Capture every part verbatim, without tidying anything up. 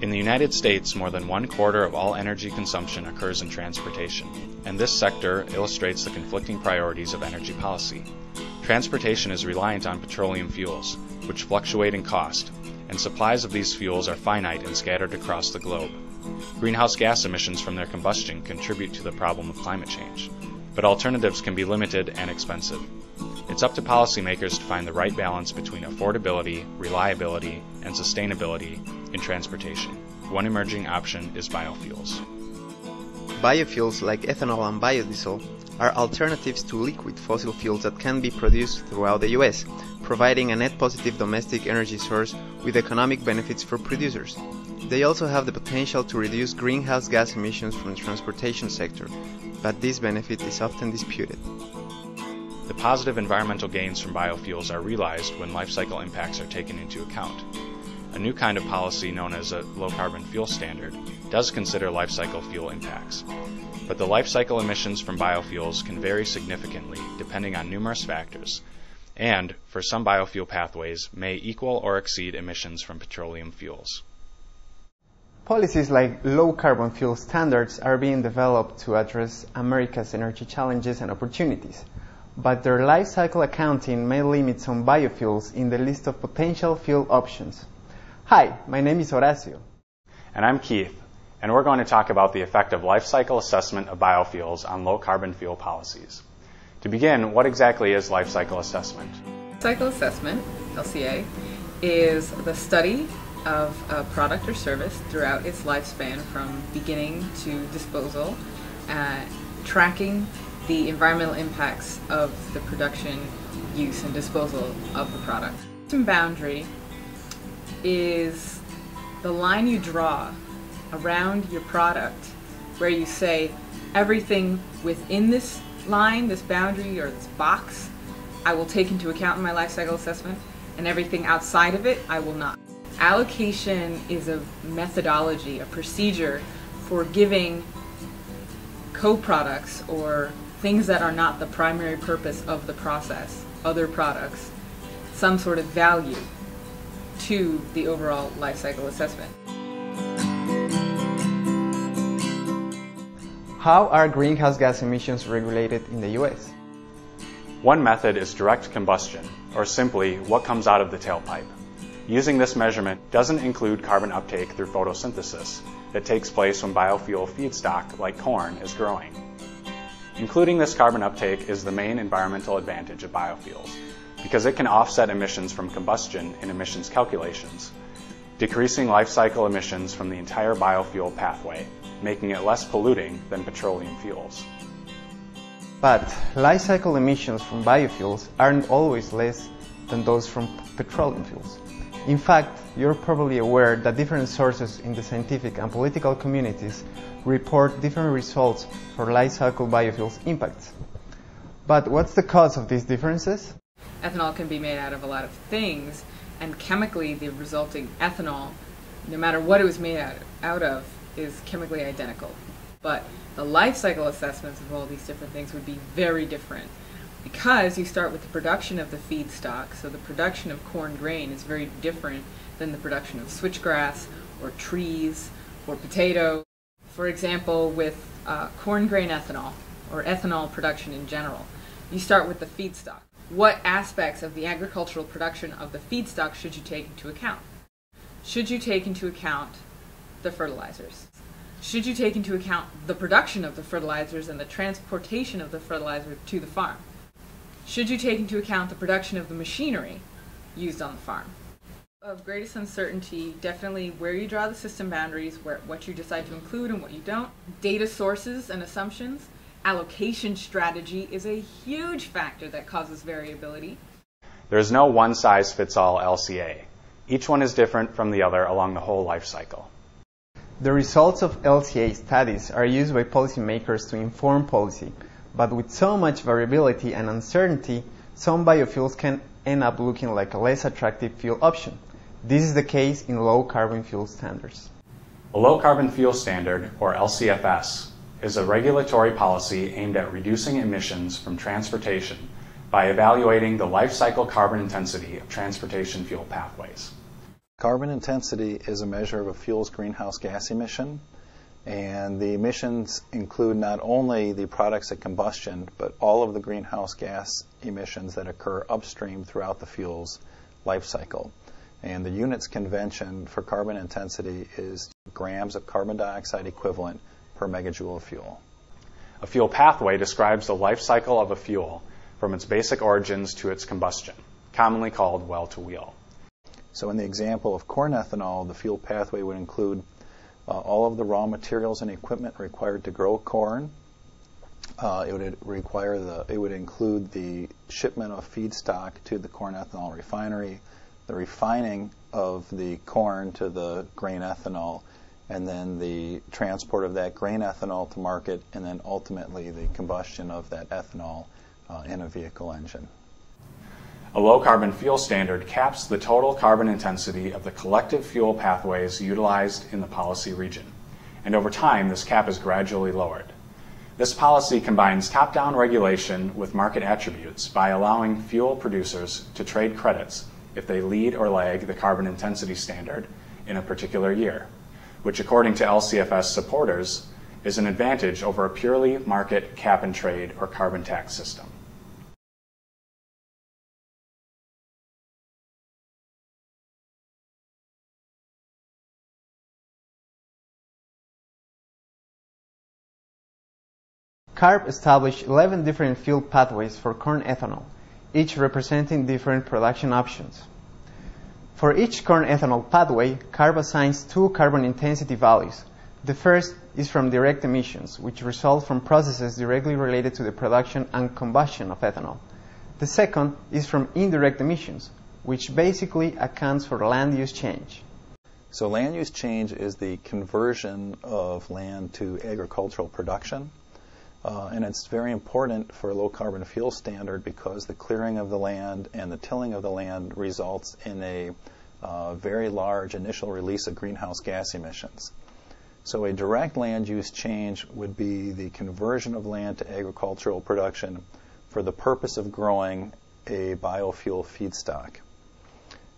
In the United States, more than one quarter of all energy consumption occurs in transportation, and this sector illustrates the conflicting priorities of energy policy. Transportation is reliant on petroleum fuels, which fluctuate in cost, and supplies of these fuels are finite and scattered across the globe. Greenhouse gas emissions from their combustion contribute to the problem of climate change, but alternatives can be limited and expensive. It's up to policymakers to find the right balance between affordability, reliability, and sustainability in transportation. One emerging option is biofuels. Biofuels like ethanol and biodiesel are alternatives to liquid fossil fuels that can be produced throughout the U S, providing a net positive domestic energy source with economic benefits for producers. They also have the potential to reduce greenhouse gas emissions from the transportation sector, but this benefit is often disputed. The positive environmental gains from biofuels are realized when life cycle impacts are taken into account. A new kind of policy known as a low-carbon fuel standard does consider life cycle fuel impacts, but the life cycle emissions from biofuels can vary significantly depending on numerous factors, and, for some biofuel pathways, may equal or exceed emissions from petroleum fuels. Policies like low-carbon fuel standards are being developed to address America's energy challenges and opportunities, but their life cycle accounting may limit some biofuels in the list of potential fuel options. Hi, my name is Horacio. And I'm Keith, and we're going to talk about the effect of life cycle assessment of biofuels on low-carbon fuel policies. To begin, what exactly is life cycle assessment? Life cycle assessment, L C A, is the study of a product or service throughout its lifespan from beginning to disposal, uh, tracking the environmental impacts of the production, use, and disposal of the product. System boundary is the line you draw around your product where you say everything within this line, this boundary, or this box, I will take into account in my life cycle assessment, and everything outside of it, I will not. Allocation is a methodology, a procedure for giving co-products or things that are not the primary purpose of the process, other products, some sort of value to the overall life cycle assessment. How are greenhouse gas emissions regulated in the U S? One method is direct combustion, or simply what comes out of the tailpipe. Using this measurement doesn't include carbon uptake through photosynthesis that takes place when biofuel feedstock like corn is growing. Including this carbon uptake is the main environmental advantage of biofuels, because it can offset emissions from combustion in emissions calculations, decreasing life cycle emissions from the entire biofuel pathway, making it less polluting than petroleum fuels. But life cycle emissions from biofuels aren't always less than those from petroleum fuels. In fact, you're probably aware that different sources in the scientific and political communities report different results for life cycle biofuels impacts. But what's the cause of these differences? Ethanol can be made out of a lot of things, and chemically the resulting ethanol, no matter what it was made out of, is chemically identical. But the life cycle assessments of all these different things would be very different, because you start with the production of the feedstock, so the production of corn grain is very different than the production of switchgrass or trees or potato. For example, with uh, corn grain ethanol or ethanol production in general, you start with the feedstock. What aspects of the agricultural production of the feedstock should you take into account? Should you take into account the fertilizers? Should you take into account the production of the fertilizers and the transportation of the fertilizer to the farm? Should you take into account the production of the machinery used on the farm? Of greatest uncertainty, definitely where you draw the system boundaries, where, what you decide to include and what you don't. Data sources and assumptions. Allocation strategy is a huge factor that causes variability. There is no one-size-fits-all L C A. Each one is different from the other along the whole life cycle. The results of L C A studies are used by policymakers to inform policy. But with so much variability and uncertainty, some biofuels can end up looking like a less attractive fuel option. This is the case in low-carbon fuel standards. A low-carbon fuel standard, or L C F S, is a regulatory policy aimed at reducing emissions from transportation by evaluating the life cycle carbon intensity of transportation fuel pathways. Carbon intensity is a measure of a fuel's greenhouse gas emission, and the emissions include not only the products of combustion, but all of the greenhouse gas emissions that occur upstream throughout the fuel's life cycle. And the units convention for carbon intensity is grams of carbon dioxide equivalent per megajoule of fuel. A fuel pathway describes the life cycle of a fuel from its basic origins to its combustion, commonly called well-to-wheel. So in the example of corn ethanol, the fuel pathway would include uh, all of the raw materials and equipment required to grow corn. Uh, it would require the, it would include the shipment of feedstock to the corn ethanol refinery, the refining of the corn to the grain ethanol, and then the transport of that grain ethanol to market, and then ultimately the combustion of that ethanol uh, in a vehicle engine. A low-carbon fuel standard caps the total carbon intensity of the collective fuel pathways utilized in the policy region, and over time this cap is gradually lowered. This policy combines top-down regulation with market attributes by allowing fuel producers to trade credits if they lead or lag the carbon intensity standard in a particular year, which according to L C F S supporters is an advantage over a purely market cap-and-trade or carbon tax system. CARB established eleven different fuel pathways for corn ethanol, each representing different production options. For each corn ethanol pathway, CARB assigns two carbon intensity values. The first is from direct emissions, which result from processes directly related to the production and combustion of ethanol. The second is from indirect emissions, which basically accounts for land use change. So land use change is the conversion of land to agricultural production. Uh, and it's very important for a low-carbon fuel standard because the clearing of the land and the tilling of the land results in a uh, very large initial release of greenhouse gas emissions. So a direct land use change would be the conversion of land to agricultural production for the purpose of growing a biofuel feedstock.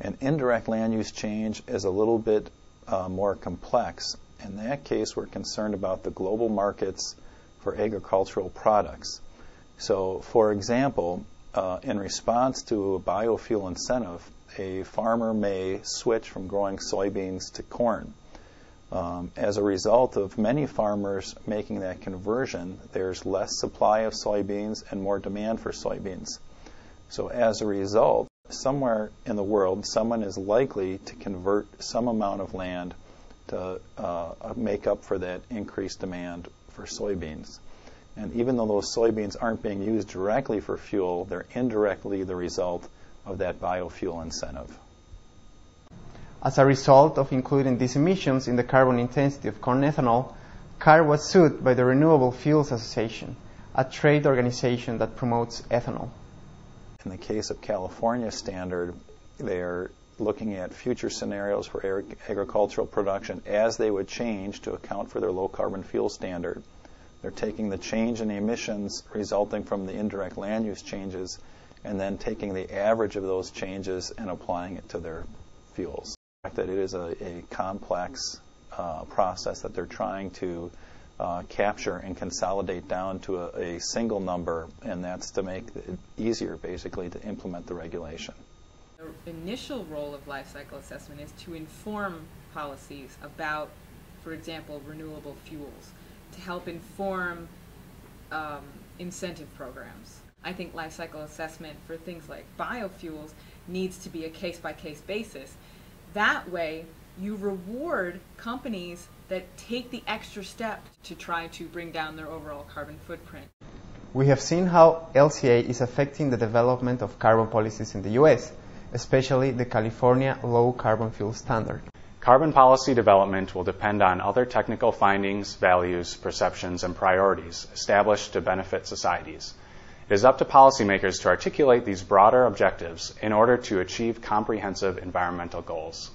An indirect land use change is a little bit uh, more complex. In that case, we're concerned about the global markets for agricultural products. So, for example, uh, in response to a biofuel incentive, a farmer may switch from growing soybeans to corn. Um, as a result of many farmers making that conversion, there's less supply of soybeans and more demand for soybeans. So as a result, somewhere in the world, someone is likely to convert some amount of land to uh, make up for that increased demand for soybeans. And even though those soybeans aren't being used directly for fuel, they're indirectly the result of that biofuel incentive. As a result of including these emissions in the carbon intensity of corn ethanol, CARB was sued by the Renewable Fuels Association, a trade organization that promotes ethanol. In the case of California standard, they're looking at future scenarios for agricultural production as they would change to account for their low-carbon fuel standard. They're taking the change in emissions resulting from the indirect land use changes and then taking the average of those changes and applying it to their fuels. The fact that it is a, a complex uh, process that they're trying to uh, capture and consolidate down to a, a single number, and that's to make it easier basically to implement the regulation. The initial role of life cycle assessment is to inform policies about, for example, renewable fuels, to help inform um, incentive programs. I think life cycle assessment for things like biofuels needs to be a case-by-case basis. That way, you reward companies that take the extra step to try to bring down their overall carbon footprint. We have seen how L C A is affecting the development of carbon policies in the U S, especially the California Low Carbon Fuel Standard. Carbon policy development will depend on other technical findings, values, perceptions, and priorities established to benefit societies. It is up to policymakers to articulate these broader objectives in order to achieve comprehensive environmental goals.